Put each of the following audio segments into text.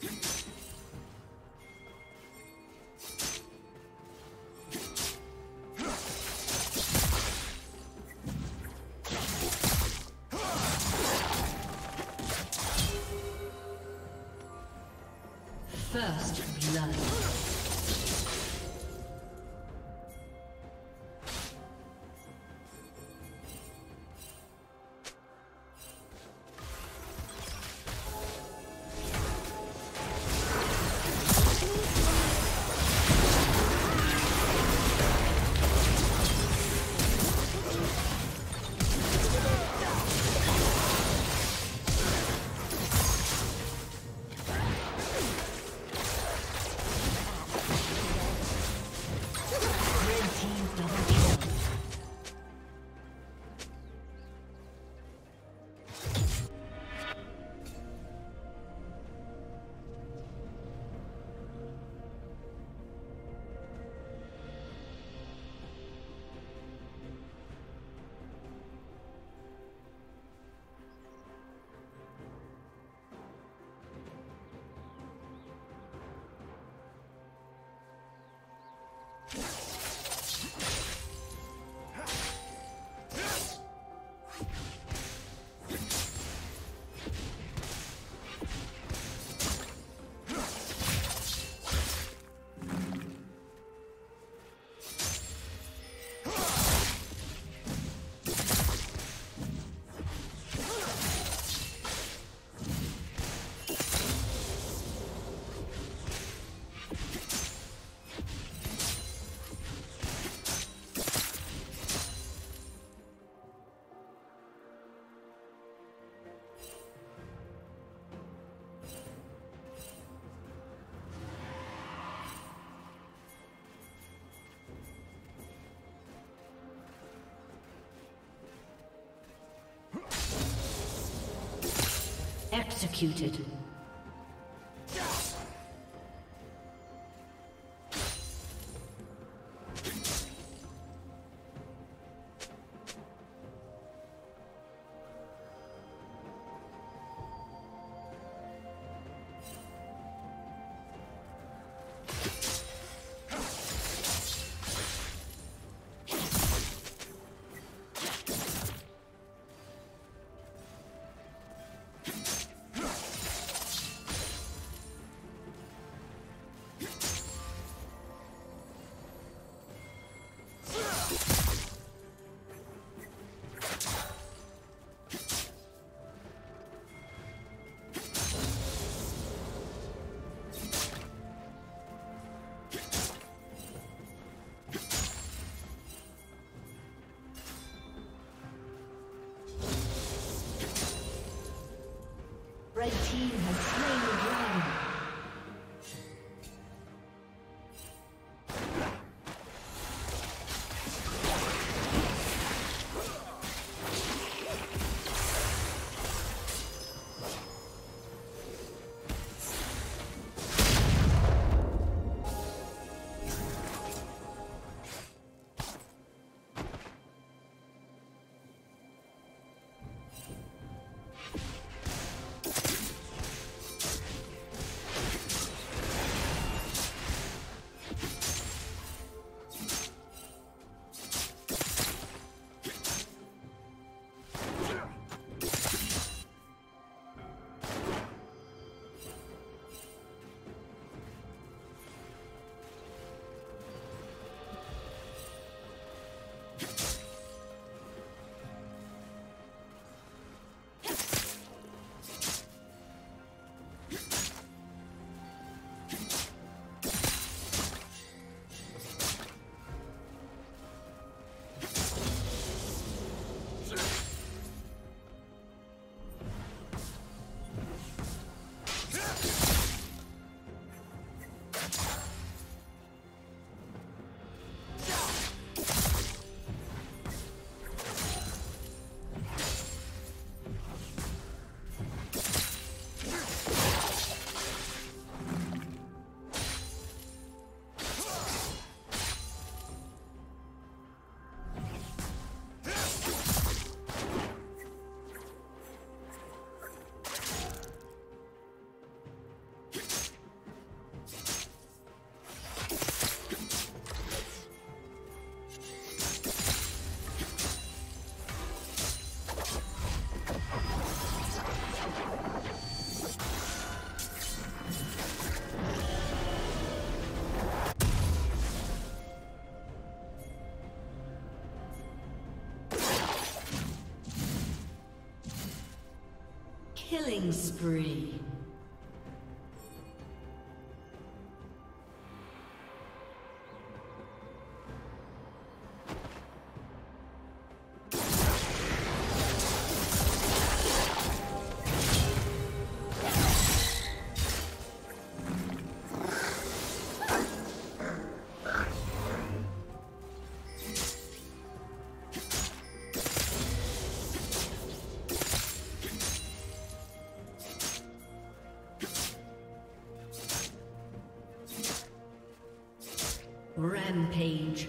First blood. Executed. Killing spree. Rampage.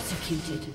Executed.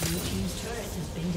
Blue team's turret has been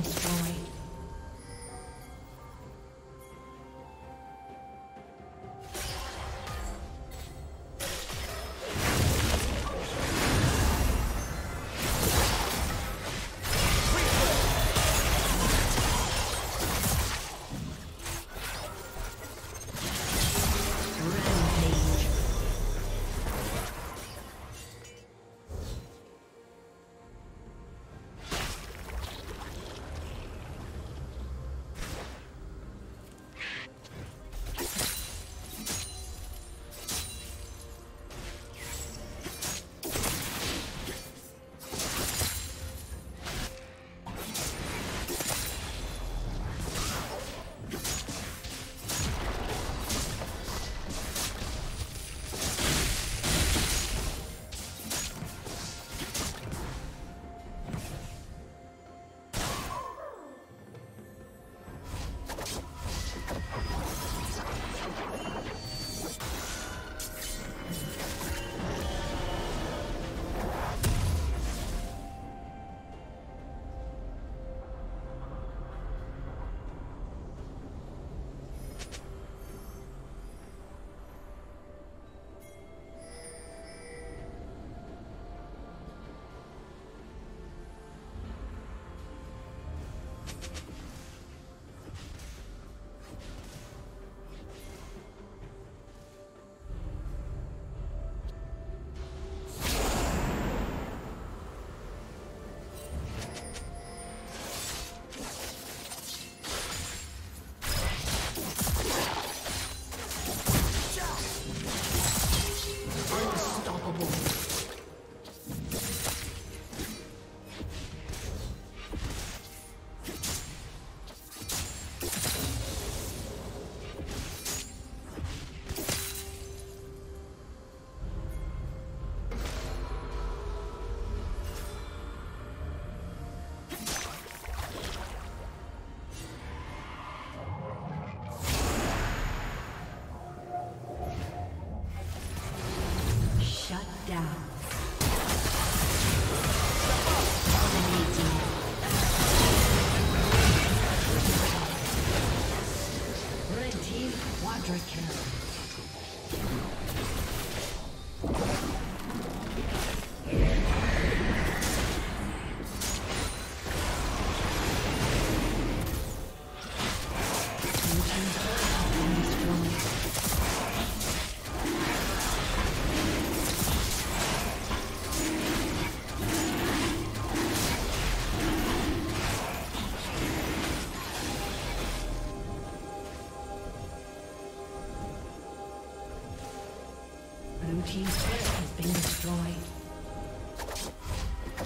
destroyed.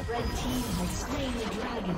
Red team has slain the dragon.